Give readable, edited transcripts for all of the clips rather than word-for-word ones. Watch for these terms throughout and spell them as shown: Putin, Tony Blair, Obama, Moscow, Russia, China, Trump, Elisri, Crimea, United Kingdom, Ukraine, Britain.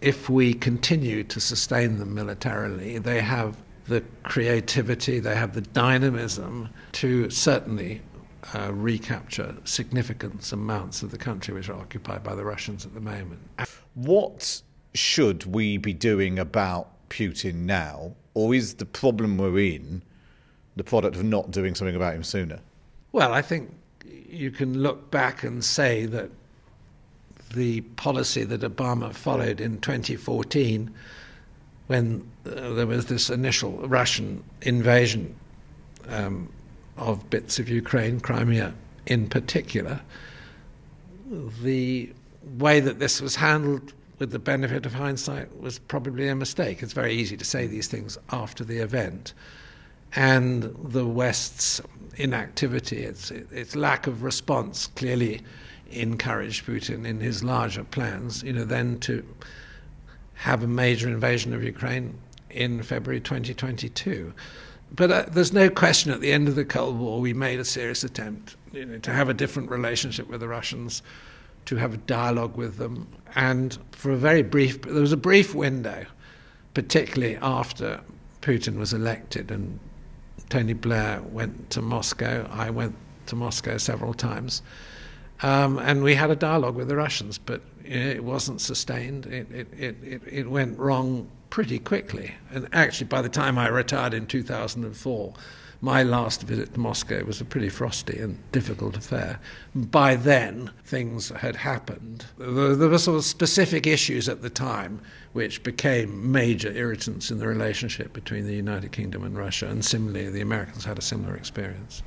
if we continue to sustain them militarily, they have the creativity, they have the dynamism to certainly recapture significant amounts of the country which are occupied by the Russians at the moment. What should we be doing about Putin now? Or is the problem we're in the product of not doing something about him sooner? Well, I think you can look back and say that the policy that Obama followed in 2014, when there was this initial Russian invasion of bits of Ukraine, Crimea in particular, the way that this was handled with the benefit of hindsight was probably a mistake. It's very easy to say these things after the event. And the West's inactivity, its lack of response clearly encouraged Putin in his larger plans, then to have a major invasion of Ukraine in February 2022. But there's no question at the end of the Cold War we made a serious attempt to have a different relationship with the Russians, to have a dialogue with them. And for a very brief, there was a brief window, particularly after Putin was elected and Tony Blair went to Moscow. I went to Moscow several times. And we had a dialogue with the Russians, but it wasn't sustained. It went wrong pretty quickly. And actually, by the time I retired in 2004, my last visit to Moscow was a pretty frosty and difficult affair. By then, things had happened. There were sort of specific issues at the time which became major irritants in the relationship between the United Kingdom and Russia, and similarly, the Americans had a similar experience.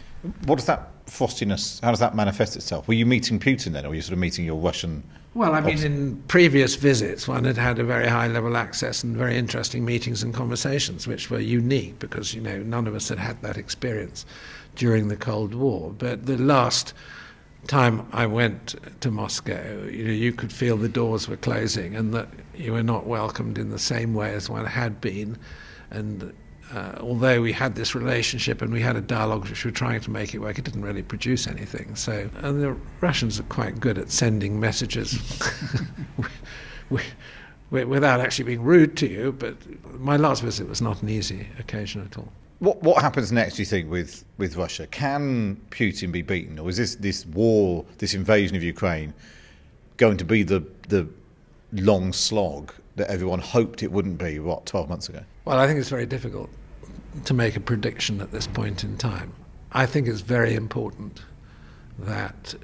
What does that frostiness, how does that manifest itself? Were you meeting Putin then, or were you sort of meeting your Russian... Well, I mean, in previous visits, one had had a very high-level access and very interesting meetings and conversations, which were unique because, none of us had had that experience during the Cold War. But the last time I went to Moscow, you could feel the doors were closing and that you were not welcomed in the same way as one had been. And although we had this relationship and we had a dialogue which we were trying to make it work, it didn't really produce anything. So, and the Russians are quite good at sending messages without actually being rude to you, but my last visit was not an easy occasion at all. What happens next, do you think, with Russia? Can Putin be beaten, or is this war, this invasion of Ukraine, going to be the long slog that everyone hoped it wouldn't be, 12 months ago? Well, I think it's very difficult to make a prediction at this point in time. I think it's very important that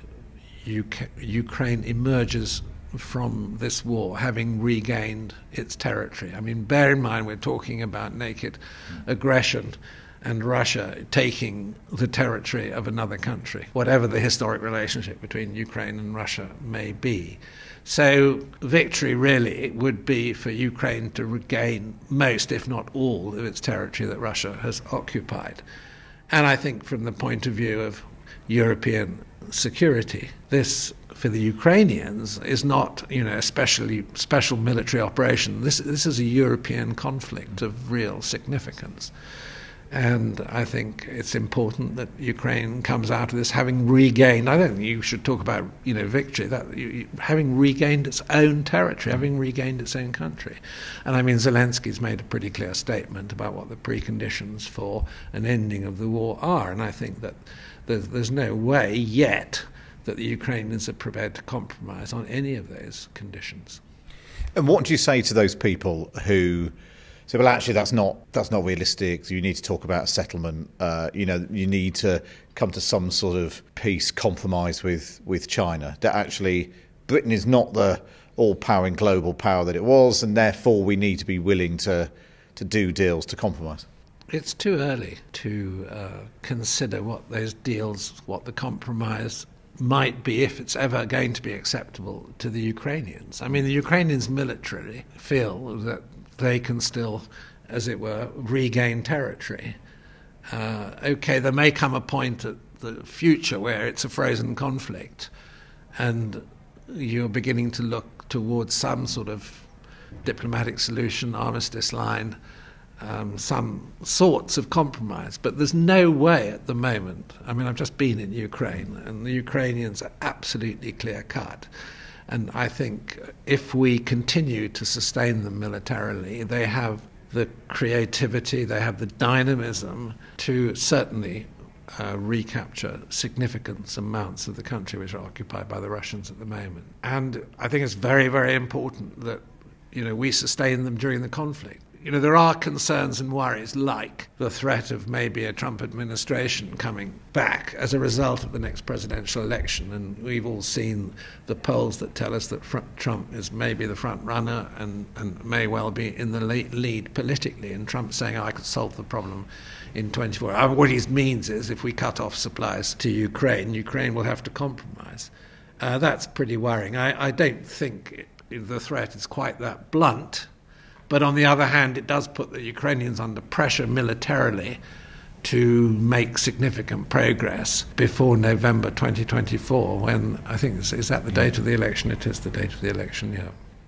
Ukraine emerges from this war having regained its territory. I mean, bear in mind we're talking about naked aggression and Russia taking the territory of another country, whatever the historic relationship between Ukraine and Russia may be. So victory really would be for Ukraine to regain most, if not all, of its territory that Russia has occupied. And I think from the point of view of European security, this, for the Ukrainians, is not, especially special military operation. This is a European conflict of real significance. And I think it's important that Ukraine comes out of this having regained, I don't think you should talk about, victory, that having regained its own territory, having regained its own country. And I mean, Zelensky's made a pretty clear statement about what the preconditions for an ending of the war are. And I think that there's no way yet that the Ukrainians are prepared to compromise on any of those conditions. And what do you say to those people who... So, well, actually, that's not realistic. You need to talk about a settlement. You need to come to some sort of peace compromise with China. That actually, Britain is not the all-powering global power that it was, and therefore we need to be willing to do deals to compromise. It's too early to consider what those deals, what the compromise might be, if it's ever going to be acceptable to the Ukrainians. I mean, the Ukrainians militarily feel that they can still, as it were, regain territory. Okay, there may come a point at the future where it's a frozen conflict and you're beginning to look towards some sort of diplomatic solution, armistice line, some sorts of compromise. But there's no way at the moment. I mean, I've just been in Ukraine and the Ukrainians are absolutely clear-cut. And I think if we continue to sustain them militarily, they have the creativity, they have the dynamism to certainly recapture significant amounts of the country which are occupied by the Russians at the moment. And I think it's very, very important that, you know, we sustain them during the conflict. You know, there are concerns and worries like the threat of maybe a Trump administration coming back as a result of the next presidential election. And we've all seen the polls that tell us that Trump is maybe the front runner and may well be in the lead politically. And Trump saying, I could solve the problem in 24 hours. What he means is if we cut off supplies to Ukraine, Ukraine will have to compromise. That's pretty worrying. I don't think the threat is quite that blunt. But on the other hand, it does put the Ukrainians under pressure militarily to make significant progress before November 2024, when I think, is that the date of the election? It is the date of the election, yeah.